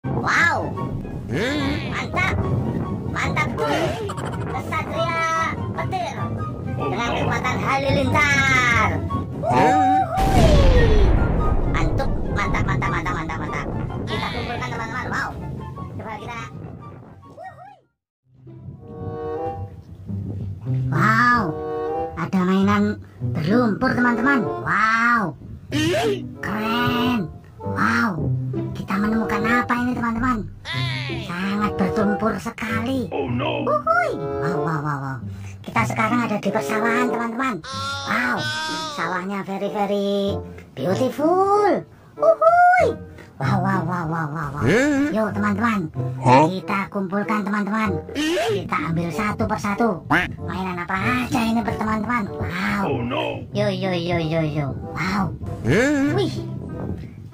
Wow, mantap, mantap tuh. Kesatria petir dengan kekuatan halilintar. Mantap, mantap, mantap, mantap, mantap, mantap. Kita kumpulkan teman-teman. Wow, coba kita. Wow, ada mainan berlumpur teman-teman. Wow, keren. Wow, kita menemukan apa ini teman-teman? Sangat bertumpur sekali. Oh no. Uhuy. Wow, wow, wow, wow. Kita sekarang ada di persawahan teman-teman. Wow, sawahnya very beautiful. Uhuy. Wow, wow, wow, wow, wow, wow. Yo teman-teman, kita kumpulkan teman-teman. Kita ambil satu persatu. Mainan apa aja ini berteman-teman? Wow. Oh no. Yo yo yo yo yo. Wow. Wih.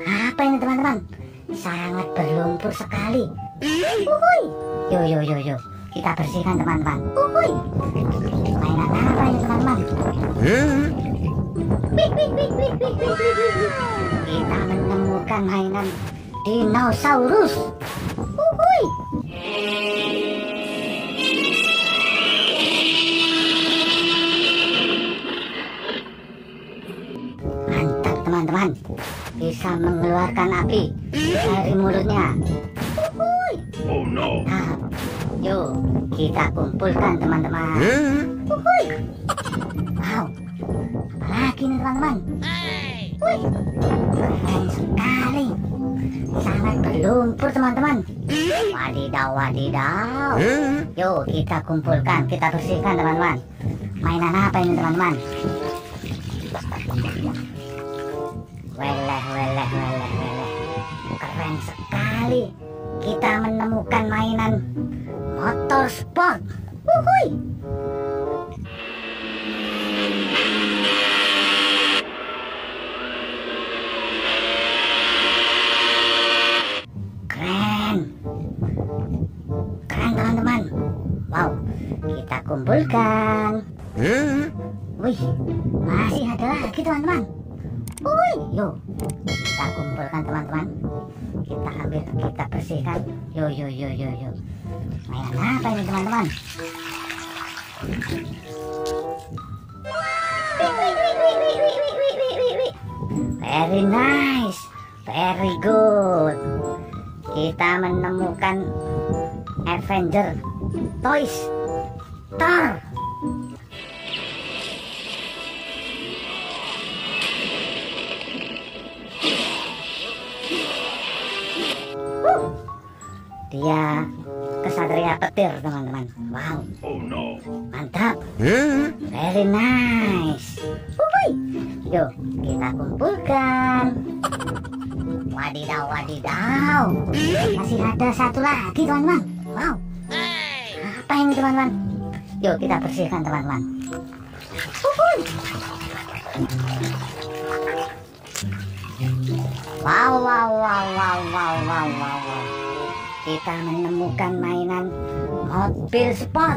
Apa ini teman-teman? Sangat berlumpur sekali. Uhuy. Yo yo yo yo. Kita bersihkan teman-teman. Uhuy. Mainan apa ini teman-teman? Kita menemukan mainan dinosaurus. Uhuy. Mantap teman-teman. Bisa mengeluarkan api dari mulutnya. Uhuy. Oh no. Nah, yuk kita kumpulkan teman-teman. Uhuy. Wow. Apalagi nih teman-teman? Wih, keren sekali. Sangat berlumpur teman-teman. Wadidaw, wadidaw. Yuk kita kumpulkan, kita bersihkan teman-teman. Mainan apa ini teman-teman? Weleh, weleh, weleh, weleh. Keren sekali. Kita menemukan mainan motor sport. Wuhuy. Kita kumpulkan. Wih, masih ada lagi teman-teman. Wih, yo, kita kumpulkan teman-teman. Kita ambil, kita bersihkan. Yo, yo, yo, yo, yo. Mainan apa ini teman-teman? Very nice, very good. Kita menemukan Avengers toys. Thor. Dia kesatria petir teman-teman. Wow. Oh no. Mantap. Very nice. Uhuy. Yuk kita kumpulkan. Wadidaw, wadidaw. Masih ada satu lagi teman-teman. Wow. Apa ini teman-teman? Yuk kita bersihkan teman-teman. Wow, wow, wow, wow, wow, wow, wow. Kita menemukan mainan mobil sport.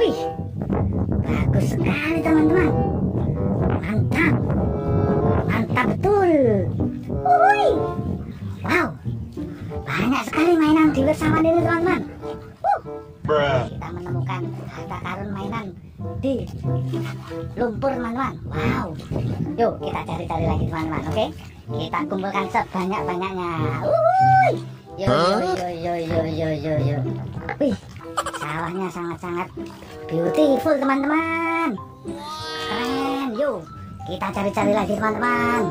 Wih, bagus sekali teman-teman. Mantap. Mantap betul. Wuih. Wow. Banyak sekali mainan di persawahan ini teman-teman. Kita menemukan harta karun mainan di lumpur teman-teman. Wow. Yuk kita cari-cari lagi teman-teman. Oke. Kita kumpulkan sebanyak-banyaknya. Wuih. Yo yo yo yo yo yo yo. Wih. Sawahnya sangat-sangat beautiful teman-teman. Keren. Yuk. Kita cari-cari lagi teman-teman.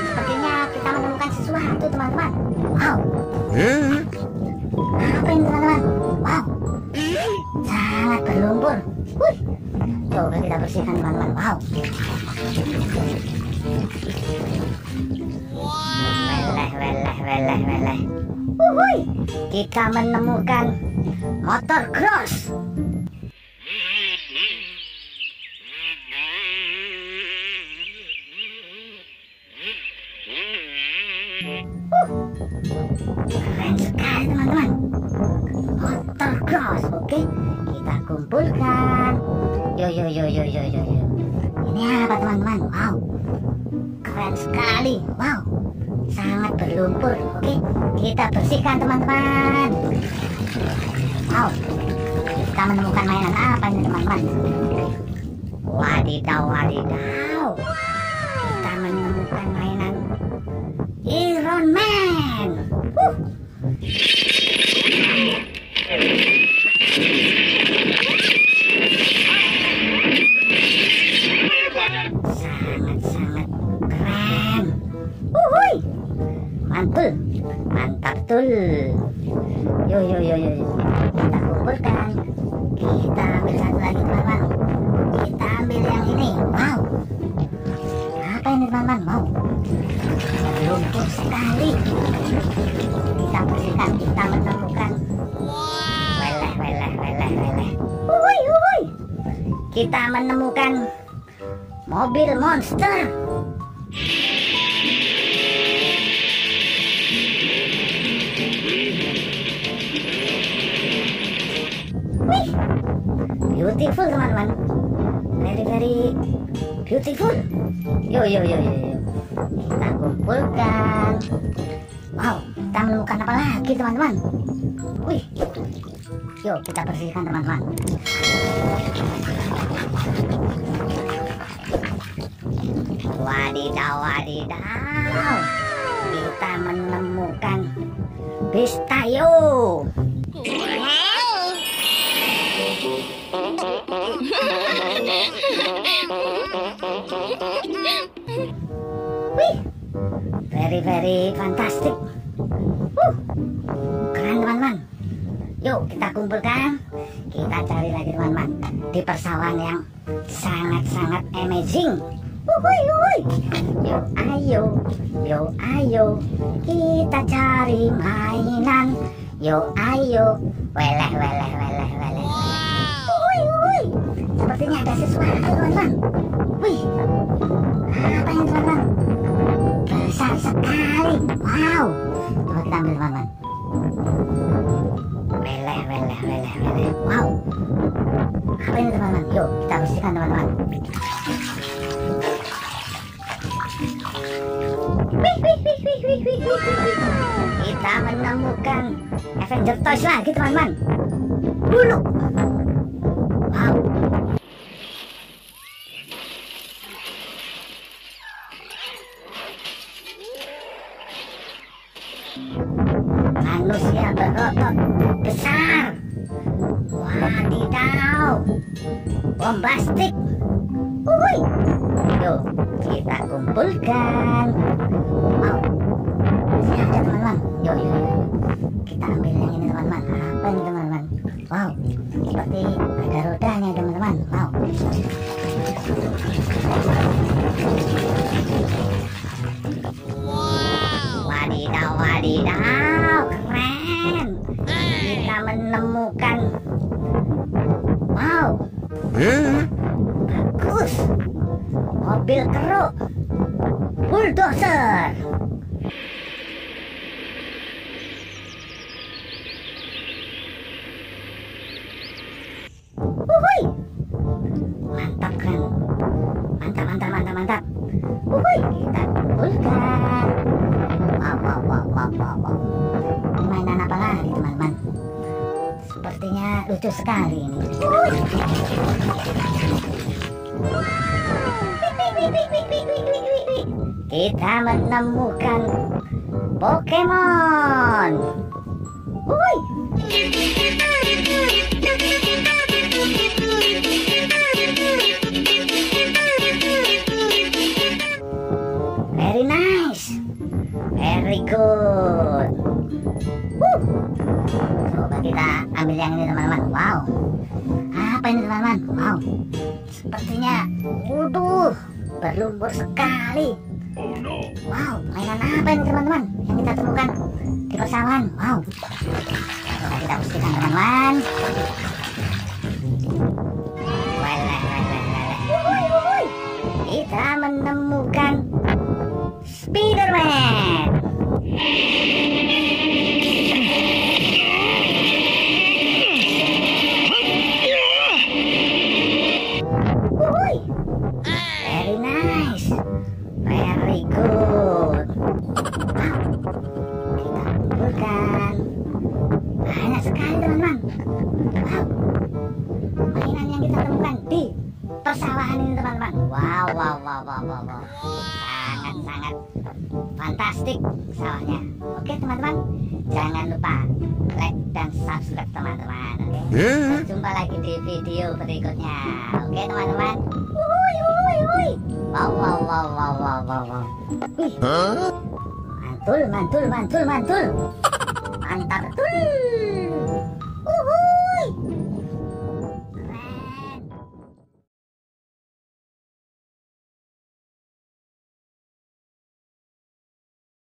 Sepertinya kita menemukan sesuatu teman-teman. Wow. Apa ini teman-teman? Wow. Sangat berlumpur. Coba kita bersihkan teman-teman. Wow. Weleh, weleh, weleh, weleh. Wuhuy. Kita menemukan motor cross. Keren sekali teman-teman. Motor gas, oke? Kita kumpulkan. Yo. Ini apa teman-teman? Wow, keren sekali. Wow, sangat berlumpur. Oke, kita bersihkan teman-teman. Wow, kita menemukan mainan apa ini teman-teman? Wadidaw. Kita menemukan mainan Iron Man. Sangat-sangat keren. Uhuy. Mantap tul. Yo. Kita kumpulkan. Kita ambil satu lagi teman-teman. Kita ambil yang ini. Wow. Apa ini teman-teman? Wow. Lumpur sekali. Kita bersihkan. Kita menemukan. Weleh. Uhuy. Kita menemukan mobil monster. Wih, beautiful teman-teman, very beautiful. Yo. Kita kumpulkan. Wow, kita menemukan apa lagi teman-teman? Wih, yuk kita bersihkan teman-teman. Wadidaw. Kita menemukan bis Tayo. Wih, very fantastic. Keren teman-teman. Yuk kita kumpulkan. Kita cari lagi teman-teman di persawahan yang sangat-sangat amazing. Yo ayo kita cari mainan. Yo ayo weleh. Sepertinya ada sesuatu teman-teman. Wih, apa ini teman-teman? Besar sekali. Wow, coba kita ambil teman-teman. Weleh. Wow, apa ini teman-teman? Yuk kita bersihkan teman-teman. Kita menemukan Avengers toys lagi teman-teman. Dulu. Wow. Manusia berotot besar. Wadidaw. Bombastik. Uhuy. Yuk kita kumpulkan. Wow, ini ada teman-teman. Yuk. Kita ambil yang ini teman-teman. Apa ini teman-teman? Wow, seperti ada rodanya teman-teman. Wow. Wadidaw, keren. Kita menemukan. Wow, bagus. Mobil keruk bulldozer. Uhuy. Mantap kan? Mantap. Uhuy, kita kumpulkan. Wow. Mainan apa lagi teman-teman? Sepertinya lucu sekali ini. Uhuy. Kita menemukan Pokemon. Uhuy. Very nice, very good. Coba kita ambil yang ini teman-teman. Wow, apa ini teman-teman? Wow, sepertinya berlumpur sekali. Wow, mainan apa ini teman-teman yang kita temukan di persawahan? Wow, coba kita bersihkan teman-teman. Weleh. Kita menemukan Spider-Man. boy. Very nice. Very good. Kita kumpulkan. Banyak sekali teman-teman. Mainan yang kita temukan di persawahan ini teman-teman. Wow, wow, wow, wow, wow, wow. Sangat-sangat fantastik sawahnya. Oke teman-teman, jangan lupa like dan subscribe teman-teman. Oke, jumpa lagi di video berikutnya. Oke teman-teman. Wuih, wuih, wuih. Wow, wow, wow, wow, wow, wow. Wih. Mantul, mantul, mantul, mantul. Mantap betul. Uhuh.